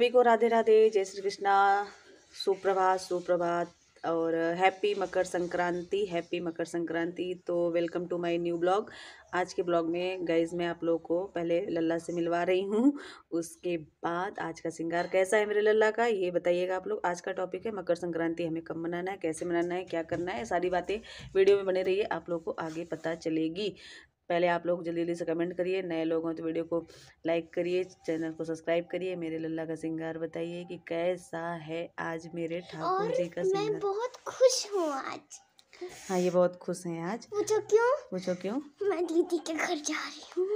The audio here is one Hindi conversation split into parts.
सभी को राधे राधे, जय श्री कृष्णा, सुप्रभात और हैप्पी मकर संक्रांति। तो welcome to my new blog. आज के ब्लॉग में गाइज मैं आप लोगों को पहले लल्ला से मिलवा रही हूँ, उसके बाद आज का सिंगार कैसा है मेरे लल्ला का ये बताइएगा आप लोग। आज का टॉपिक है मकर संक्रांति, हमें कब मनाना है, कैसे मनाना है, क्या करना है, सारी बातें वीडियो में बने रहिए, आप लोगों को आगे पता चलेगी। पहले आप लोग जल्दी से कमेंट करिए, नए लोग हों तो वीडियो को लाइक करिए, चैनल को सब्सक्राइब करिए। मेरे लल्ला का सिंगार बताइए कि कैसा है आज मेरे ठाकुर जी का सिंगार। मैं बहुत खुश हूँ आज। हाँ, ये बहुत खुश हैं आज। पूछो क्यों? मैं दीदी के घर जा रही हूँ।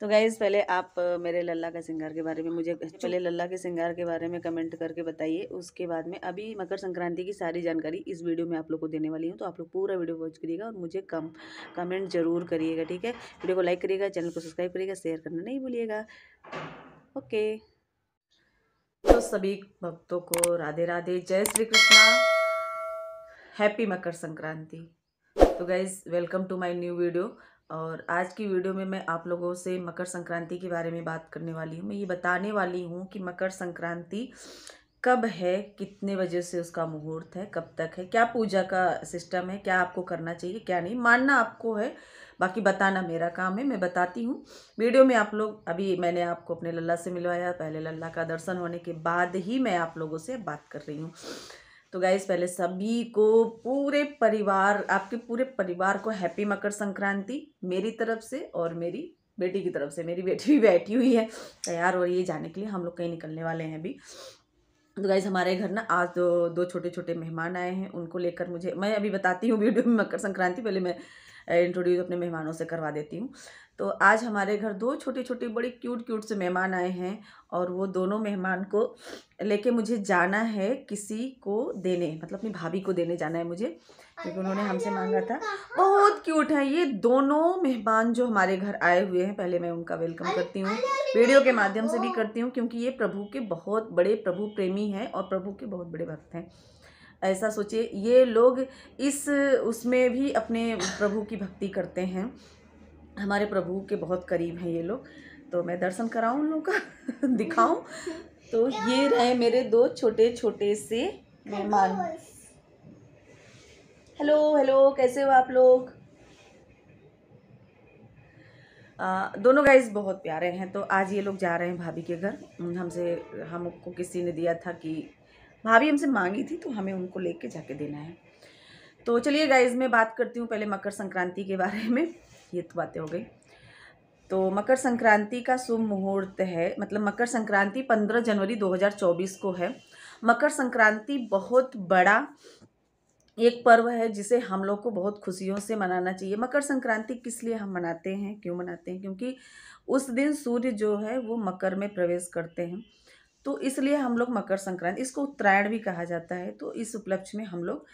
तो गाइज़ पहले आप मेरे लल्ला का सिंगार के बारे में मुझे कमेंट करके बताइए, उसके बाद में अभी मकर संक्रांति की सारी जानकारी इस वीडियो में आप लोग को देने वाली हूँ। तो आप लोग पूरा वीडियो वॉच करिएगा और मुझे कमेंट जरूर करिएगा, ठीक है। वीडियो को लाइक करिएगा, चैनल को सब्सक्राइब करिएगा, शेयर करना नहीं भूलिएगा, ओके। तो सभी भक्तों को राधे राधे, जय श्री कृष्णा, हैप्पी मकर संक्रांति। तो guys welcome to my new video, और आज की वीडियो में मैं आप लोगों से मकर संक्रांति के बारे में बात करने वाली हूँ। मैं ये बताने वाली हूँ कि मकर संक्रांति कब है, कितने बजे से उसका मुहूर्त है, कब तक है, क्या पूजा का सिस्टम है, क्या आपको करना चाहिए, क्या नहीं, मानना आपको है, बाकी बताना मेरा काम है। मैं बताती हूँ वीडियो में। आप लोग अभी मैंने आपको अपने लल्ला से मिलवाया, पहले लल्ला का दर्शन होने के बाद ही मैं आप लोगों से बात कर रही हूँ। तो गाइज़ पहले सभी को आपके पूरे परिवार को हैप्पी मकर संक्रांति मेरी तरफ से और मेरी बेटी की तरफ से। मेरी बेटी भी बैठी हुई है, तैयार हो रही है जाने के लिए, हम लोग कहीं निकलने वाले हैं अभी। तो गाइज़ हमारे घर ना आज दो छोटे छोटे मेहमान आए हैं, उनको लेकर मैं अभी बताती हूँ वीडियो में मकर संक्रांति, पहले मैं इंट्रोड्यूस अपने मेहमानों से करवा देती हूँ। तो आज हमारे घर दो छोटे छोटे बड़े क्यूट से मेहमान आए हैं, और वो दोनों मेहमान को लेके मुझे जाना है किसी को देने, मतलब अपनी भाभी को देने जाना है मुझे, क्योंकि उन्होंने हमसे मांगा था। बहुत क्यूट है ये दोनों मेहमान जो हमारे घर आए हुए हैं। पहले मैं उनका वेलकम करती हूँ, वीडियो के माध्यम से भी करती हूँ, क्योंकि ये प्रभु प्रेमी हैं और प्रभु के बहुत बड़े भक्त हैं। ऐसा सोचिए ये लोग उसमें भी अपने प्रभु की भक्ति करते हैं, हमारे प्रभु के बहुत करीब हैं ये लोग। तो मैं दर्शन कराऊं उन लोगों का, दिखाऊं। तो ये रहे मेरे दो छोटे छोटे से मेहमान। हेलो, कैसे हो आप लोग? दोनों गाइज बहुत प्यारे हैं। तो आज ये लोग जा रहे हैं भाभी के घर। हमको किसी ने दिया था कि भाभी हमसे मांगी थी, तो हमें उनको लेके जाके देना है। तो चलिए गाइज मैं बात करती हूँ पहले मकर संक्रांति के बारे में। ये तो बातें हो गई। तो मकर संक्रांति का शुभ मुहूर्त है, मतलब मकर संक्रांति 15 जनवरी 2024 को है। मकर संक्रांति बहुत बड़ा एक पर्व है जिसे हम लोग को बहुत खुशियों से मनाना चाहिए। मकर संक्रांति किस लिए हम मनाते हैं, क्यों मनाते हैं? क्योंकि उस दिन सूर्य जो है वो मकर में प्रवेश करते हैं, तो इसलिए हम लोग मकर संक्रांति, इसको उत्तरायण भी कहा जाता है। तो इस उपलक्ष्य में हम लोग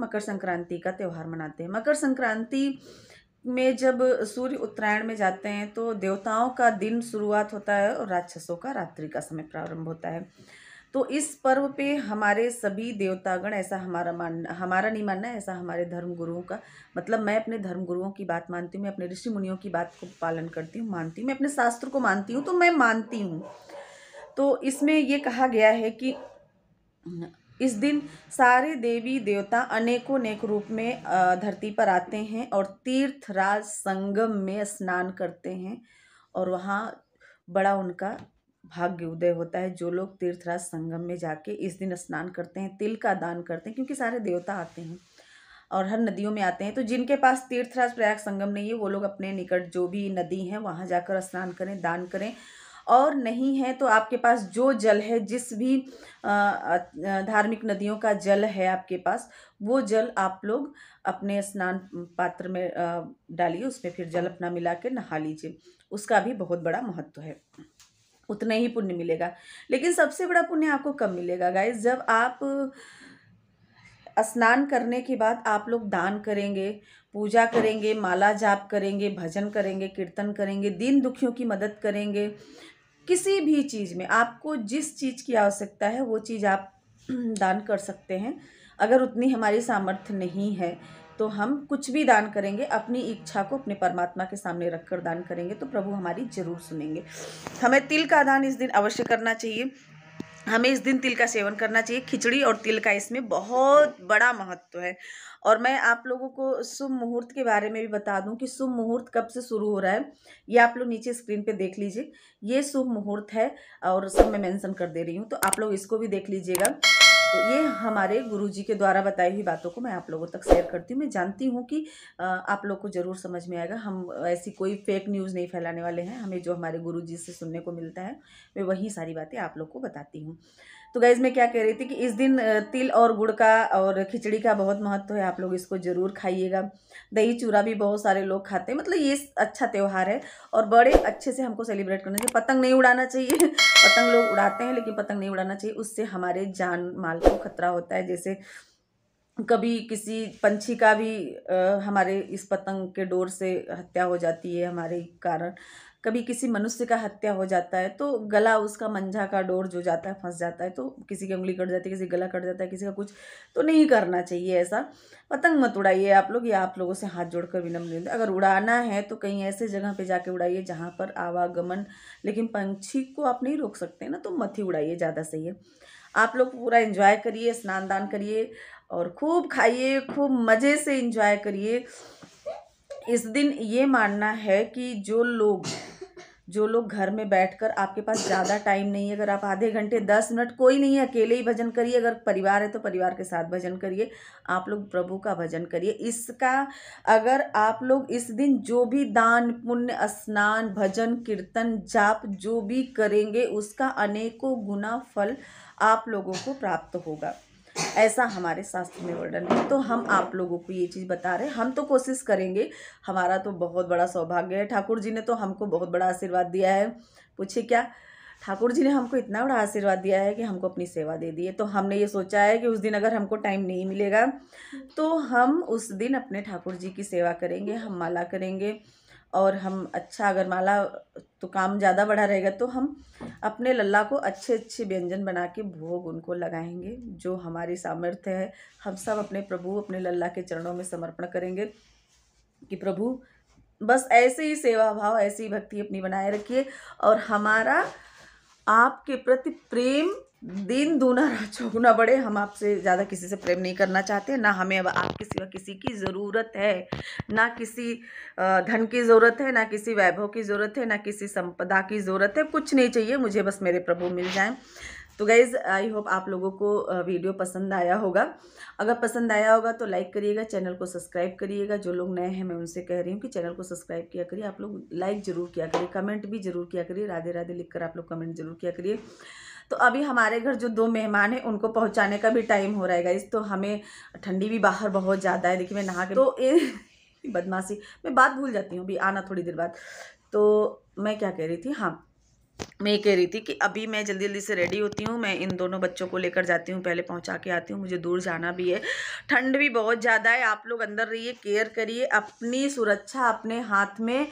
मकर संक्रांति का त्यौहार मनाते हैं। मकर संक्रांति में जब सूर्य उत्तरायण में जाते हैं तो देवताओं का दिन शुरुआत होता है और राक्षसों का रात्रि का समय प्रारंभ होता है। तो इस पर्व पे हमारे सभी देवतागण, ऐसा हमारा नहीं मानना है, ऐसा हमारे धर्म गुरुओं का, मतलब मैं अपने धर्म गुरुओं की बात मानती हूँ, मैं अपने ऋषि मुनियों की बात को पालन करती हूँ, मानती हूँ, मैं अपने शास्त्र को मानती हूँ, तो मैं मानती हूँ। तो इसमें ये कहा गया है कि इस दिन सारे देवी देवता अनेकों नेक रूप में धरती पर आते हैं और तीर्थराज संगम में स्नान करते हैं, और वहाँ बड़ा उनका भाग्य उदय होता है। जो लोग तीर्थराज संगम में जाके इस दिन स्नान करते हैं, तिल का दान करते हैं, क्योंकि सारे देवता आते हैं और हर नदियों में आते हैं। तो जिनके पास तीर्थराज प्रयाग संगम नहीं है, वो लोग अपने निकट जो भी नदी है वहाँ जाकर स्नान करें, दान करें, और नहीं है तो आपके पास जो जल है, जिस भी धार्मिक नदियों का जल है आपके पास, वो जल आप लोग अपने स्नान पात्र में डालिए, उसमें फिर जल अपना मिला के नहा लीजिए। उसका भी बहुत बड़ा महत्व है, उतना ही पुण्य मिलेगा। लेकिन सबसे बड़ा पुण्य आपको कब मिलेगा गाइस? जब आप स्नान करने के बाद आप लोग दान करेंगे, पूजा करेंगे, माला जाप करेंगे, भजन करेंगे, कीर्तन करेंगे, दीन दुखियों की मदद करेंगे। किसी भी चीज़ में आपको जिस चीज़ की आवश्यकता है वो चीज़ आप दान कर सकते हैं। अगर उतनी हमारी सामर्थ्य नहीं है तो हम कुछ भी दान करेंगे, अपनी इच्छा को अपने परमात्मा के सामने रखकर दान करेंगे तो प्रभु हमारी जरूर सुनेंगे। हमें तिल का दान इस दिन अवश्य करना चाहिए, हमें इस दिन तिल का सेवन करना चाहिए। खिचड़ी और तिल का इसमें बहुत बड़ा महत्व है। और मैं आप लोगों को शुभ मुहूर्त के बारे में भी बता दूं कि शुभ मुहूर्त कब से शुरू हो रहा है, ये आप लोग नीचे स्क्रीन पे देख लीजिए, ये शुभ मुहूर्त है और सब मैं मेंशन कर दे रही हूँ, तो आप लोग इसको भी देख लीजिएगा। तो ये हमारे गुरुजी के द्वारा बताई हुई बातों को मैं आप लोगों तक शेयर करती हूँ। मैं जानती हूँ कि आप लोग को ज़रूर समझ में आएगा। हम ऐसी कोई फेक न्यूज़ नहीं फैलाने वाले हैं, हमें जो हमारे गुरुजी से सुनने को मिलता है मैं वही सारी बातें आप लोग को बताती हूँ। तो गाइज़ मैं क्या कह रही थी कि इस दिन तिल और गुड़ का और खिचड़ी का बहुत महत्व है, आप लोग इसको ज़रूर खाइएगा। दही चूड़ा भी बहुत सारे लोग खाते हैं, मतलब ये अच्छा त्यौहार है और बड़े अच्छे से हमको सेलिब्रेट करना चाहिए। पतंग नहीं उड़ाना चाहिए, पतंग लोग उड़ाते हैं लेकिन पतंग नहीं उड़ाना चाहिए, उससे हमारे जान माल को खतरा होता है। जैसे कभी किसी पंछी का भी हमारे इस पतंग के डोर से हत्या हो जाती है हमारे कारण, कभी किसी मनुष्य का हत्या हो जाता है तो गला उसका मंझा का डोर जो जाता है फंस जाता है, तो किसी की उंगली कट जाती है, किसी गला कट जाता है, किसी का कुछ, तो नहीं करना चाहिए ऐसा। पतंग मत उड़ाइए आप लोग, या आप लोगों से हाथ जोड़कर विनम्र निवेदन। अगर उड़ाना है तो कहीं ऐसे जगह पे जाके उड़ाइए जहाँ पर आवागमन, लेकिन पंछी को आप नहीं रोक सकते ना, तो मत ही उड़ाइए, ज़्यादा सही है। आप लोग पूरा एंजॉय करिए, स्नान दान करिए और खूब खाइए, खूब मज़े से एंजॉय करिए। इस दिन ये मानना है कि जो लोग घर में बैठकर, आपके पास ज़्यादा टाइम नहीं है, अगर आप आधे घंटे 10 मिनट, कोई नहीं है, अकेले ही भजन करिए, अगर परिवार है तो परिवार के साथ भजन करिए, आप लोग प्रभु का भजन करिए। इसका अगर आप लोग इस दिन जो भी दान पुण्य स्नान भजन कीर्तन जाप जो भी करेंगे उसका अनेकों गुना फल आप लोगों को प्राप्त होगा, ऐसा हमारे शास्त्र में वर्णन है। तो हम आप लोगों को ये चीज़ बता रहे हैं, हम तो कोशिश करेंगे, हमारा तो बहुत बड़ा सौभाग्य है, ठाकुर जी ने तो हमको बहुत बड़ा आशीर्वाद दिया है, पूछिए क्या, ठाकुर जी ने हमको इतना बड़ा आशीर्वाद दिया है कि हमको अपनी सेवा दे दी है। तो हमने ये सोचा है कि उस दिन अगर हमको टाइम नहीं मिलेगा तो हम उस दिन अपने ठाकुर जी की सेवा करेंगे, हम माला करेंगे और हम अच्छा, अगर माला तो काम ज़्यादा बढ़ा रहेगा तो हम अपने लल्ला को अच्छे अच्छे व्यंजन बना के भोग उनको लगाएंगे, जो हमारी सामर्थ्य है हम सब अपने प्रभु अपने लल्ला के चरणों में समर्पण करेंगे कि प्रभु बस ऐसे ही सेवा भाव, ऐसी ही भक्ति अपनी बनाए रखिए और हमारा आपके प्रति प्रेम दिन दूना चौगुना बढ़े। हम आपसे ज़्यादा किसी से प्रेम नहीं करना चाहते, ना हमें अब आपके सिवा किसी की ज़रूरत है, ना किसी धन की ज़रूरत है, ना किसी वैभव की ज़रूरत है, ना किसी संपदा की ज़रूरत है, कुछ नहीं चाहिए, मुझे बस मेरे प्रभु मिल जाएं। तो गाइज़ आई होप आप लोगों को वीडियो पसंद आया होगा, अगर पसंद आया होगा तो लाइक करिएगा, चैनल को सब्सक्राइब करिएगा। जो लोग नए हैं मैं उनसे कह रही हूँ कि चैनल को सब्सक्राइब किया करिए, आप लोग लाइक ज़रूर किया करिए, कमेंट भी ज़रूर किया करिए, राधे राधे लिख कर आप लोग कमेंट ज़रूर किया करिए। तो अभी हमारे घर जो 2 मेहमान हैं उनको पहुँचाने का भी टाइम हो रहा है गाइज़, तो हमें ठंडी भी बाहर बहुत ज़्यादा है, देखिए मैं नहा के तो बदमाशी मैं बात भूल जाती हूँ, अभी आना थोड़ी देर बाद। तो मैं क्या कह रही थी, हाँ मैं ये कह रही थी कि अभी मैं जल्दी जल्दी से रेडी होती हूँ, मैं इन दोनों बच्चों को लेकर जाती हूँ, पहले पहुँचा के आती हूँ, मुझे दूर जाना भी है, ठंड भी बहुत ज़्यादा है। आप लोग अंदर रहिए, केयर करिए, अपनी सुरक्षा अपने हाथ में,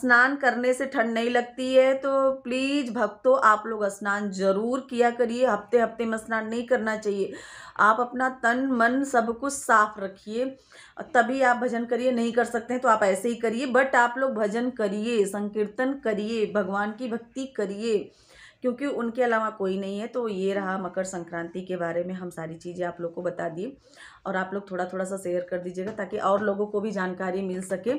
स्नान करने से ठंड नहीं लगती है। तो प्लीज़ भक्तों आप लोग स्नान ज़रूर किया करिए, हफ्ते हफ्ते में स्नान नहीं करना चाहिए, आप अपना तन मन सब कुछ साफ रखिए तभी आप भजन करिए, नहीं कर सकते हैं तो आप ऐसे ही करिए, बट आप लोग भजन करिए, संकीर्तन करिए, भगवान की भक्ति करिए, क्योंकि उनके अलावा कोई नहीं है। तो ये रहा मकर संक्रांति के बारे में हम सारी चीज़ें आप लोग को बता दिए और आप लोग थोड़ा थोड़ा सा शेयर कर दीजिएगा ताकि और लोगों को भी जानकारी मिल सके।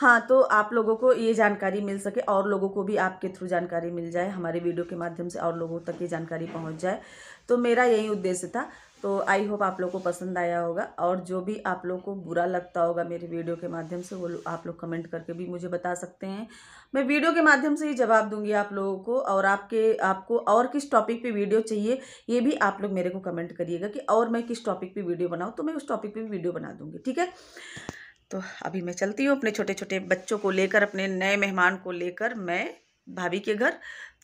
हाँ, तो आप लोगों को ये जानकारी मिल सके और लोगों को भी आपके थ्रू जानकारी मिल जाए, हमारे वीडियो के माध्यम से और लोगों तक ये जानकारी पहुंच जाए, तो मेरा यही उद्देश्य था। तो आई होप आप लोगों को पसंद आया होगा और जो भी आप लोगों को बुरा लगता होगा मेरे वीडियो के माध्यम से वो आप लोग कमेंट करके भी मुझे बता सकते हैं, मैं वीडियो के माध्यम से ही जवाब दूंगी आप लोगों को। और आपको और किस टॉपिक पे वीडियो चाहिए ये भी आप लोग मेरे को कमेंट करिएगा कि और मैं किस टॉपिक पे वीडियो बनाऊँ, तो मैं उस टॉपिक पर वीडियो बना दूँगी, ठीक है। तो अभी मैं चलती हूँ अपने छोटे छोटे बच्चों को लेकर, अपने नए मेहमान को लेकर मैं भाभी के घर,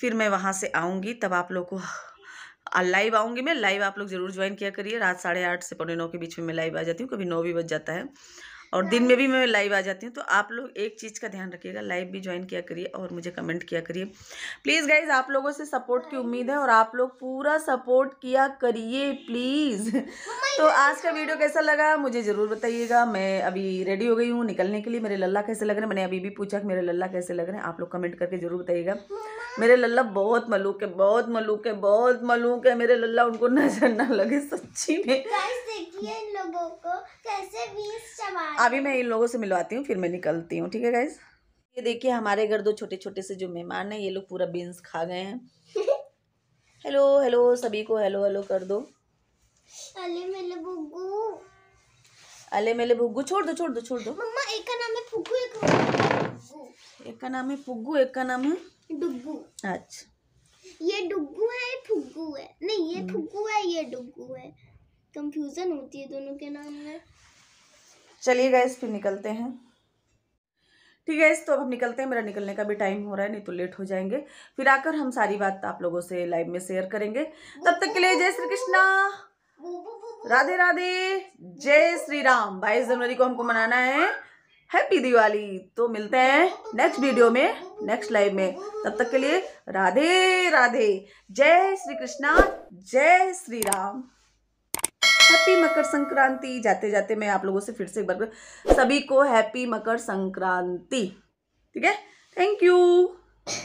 फिर मैं वहाँ से आऊँगी, तब आप लोग को लाइव आऊँगी मैं, लाइव आप लोग ज़रूर ज्वाइन किया करिए, रात 8:30 से 9:15 के बीच में मैं लाइव आ जाती हूँ, कभी 9 भी बज जाता है। और दिन में भी मैं लाइव आ जाती हूँ। तो आप लोग एक चीज़ का ध्यान रखिएगा, लाइव भी ज्वाइन किया करिए और मुझे कमेंट किया करिए प्लीज़ गाइज। आप लोगों से सपोर्ट की उम्मीद है और आप लोग पूरा सपोर्ट किया करिए प्लीज़। तो आज का वीडियो कैसा लगा मुझे ज़रूर बताइएगा। मैं अभी रेडी हो गई हूँ निकलने के लिए। मेरे लल्ला कैसे लग रहे हैं, मैंने अभी भी पूछा कि मेरे लल्ला कैसे लग रहे हैं, आप लोग कमेंट करके ज़रूर बताइएगा। मेरे लल्ला बहुत मलूक है, बहुत मलूक है, बहुत मलूक है मेरे लल्ला, उनको नजर ना लगे सच्ची में। देखिए इन लोगों को कैसे भी, अभी मैं इन लोगों से मिलवाती हूँ फिर मैं निकलती हूँ, ठीक है गाइज। ये देखिए हमारे घर दो छोटे छोटे से जो मेहमान हैं, ये लोग पूरा बीन्स खा गए हैं। हेलो हेलो सभी को, हेलो हेलो कर दो। अले मेले बुग्गू, अले मेले बुग्गू, छोड़ दो छोड़ दो छोड़ दो। मम्मा एक का नाम है फुग्गू, एक का नाम है फुग्गू, एक का नाम है डुग्गू। अच्छा ये डुग्गू है, ये फुग्गू है, नहीं ये फुग्गू है, ये डुग्गू है, कंफ्यूजन होती है दोनों के नाम में। चलिए गाइस फिर निकलते हैं, ठीक है गाइस। तो अब हम निकलते हैं, मेरा निकलने का भी टाइम हो रहा है, नहीं तो लेट हो जाएंगे। फिर आकर हम सारी बात आप लोगों से लाइव में शेयर करेंगे। तब तक के लिए जय श्री कृष्णा, राधे राधे, जय श्री राम। 22 जनवरी को हमको मनाना है हैप्पी दिवाली। तो मिलते हैं नेक्स्ट वीडियो में, नेक्स्ट लाइव में। तब तक के लिए राधे राधे, जय श्री कृष्णा, जय श्री राम, हैप्पी मकर संक्रांति। जाते जाते मैं आप लोगों से फिर से एक बार सभी को हैप्पी मकर संक्रांति, ठीक है, थैंक यू।